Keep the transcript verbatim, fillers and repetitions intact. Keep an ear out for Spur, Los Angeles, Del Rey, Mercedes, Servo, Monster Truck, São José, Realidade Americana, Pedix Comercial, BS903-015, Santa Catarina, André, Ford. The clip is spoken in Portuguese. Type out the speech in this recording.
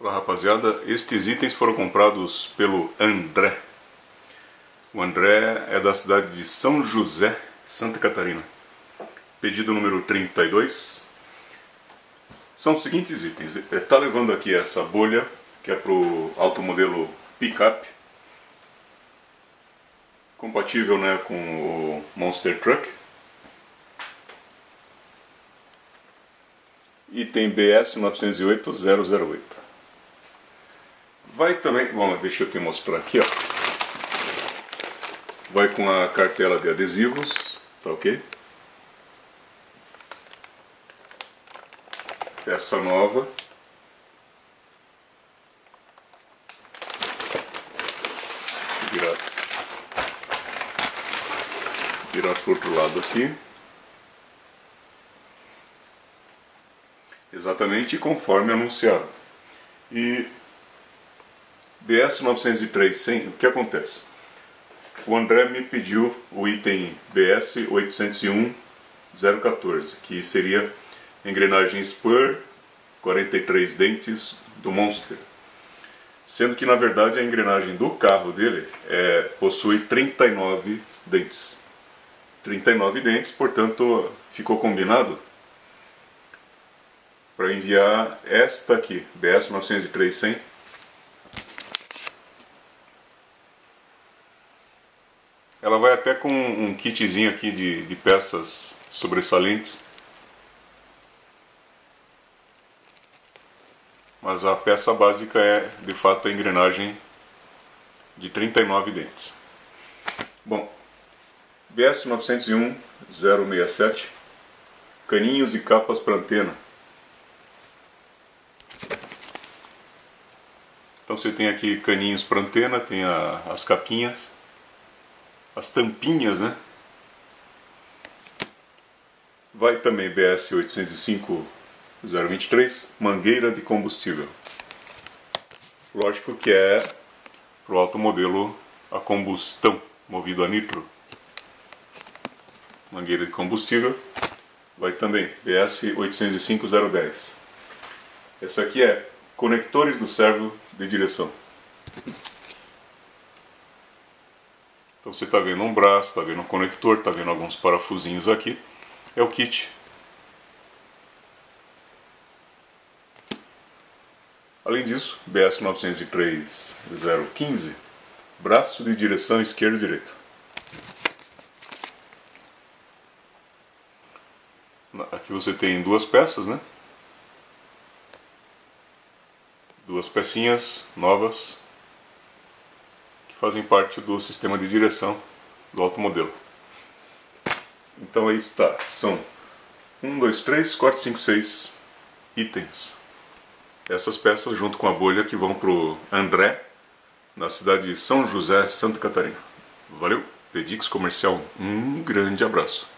Olá rapaziada, estes itens foram comprados pelo André. O André é da cidade de São José, Santa Catarina. Pedido número trinta e dois. São os seguintes itens. Está levando aqui essa bolha, que é para o automodelo picape, compatível, né, com o Monster Truck. Item B S nove zero oito zero zero oito. Vai também, bom, deixa eu te mostrar aqui, ó. Vai com a cartela de adesivos, tá ok? Peça nova. Virar, virar pro outro lado aqui. Exatamente conforme anunciado. E B S nove zero três cem, o que acontece? O André me pediu o item B S oito zero um zero um quatro, que seria engrenagem Spur, quarenta e três dentes do Monster. Sendo que na verdade a engrenagem do carro dele é, possui trinta e nove dentes. trinta e nove dentes, portanto ficou combinado para enviar esta aqui, B S nove zero três cem. Ela vai até com um kitzinho aqui de, de peças sobressalentes, mas a peça básica é de fato a engrenagem de trinta e nove dentes. Bom, B S nove zero um zero seis sete, caninhos e capas para antena. Então você tem aqui caninhos para antena, tem a, as capinhas, as tampinhas, né? Vai também B S oito zero cinco zero dois três, mangueira de combustível. Lógico que é pro automodelo a combustão, movido a nitro. Mangueira de combustível. Vai também B S oito zero cinco zero um zero. Essa aqui é conectores do servo de direção. Então você está vendo um braço, está vendo um conector, está vendo alguns parafusinhos aqui. É o kit. Além disso, B S nove zero três zero um cinco, braço de direção esquerdo e direito. Aqui você tem duas peças, né? Duas pecinhas novas, fazem parte do sistema de direção do automodelo. Então aí está, são um, dois, três, quatro, cinco, seis itens. Essas peças junto com a bolha que vão para o André, na cidade de São José, Santa Catarina. Valeu, Pedix Comercial, um grande abraço.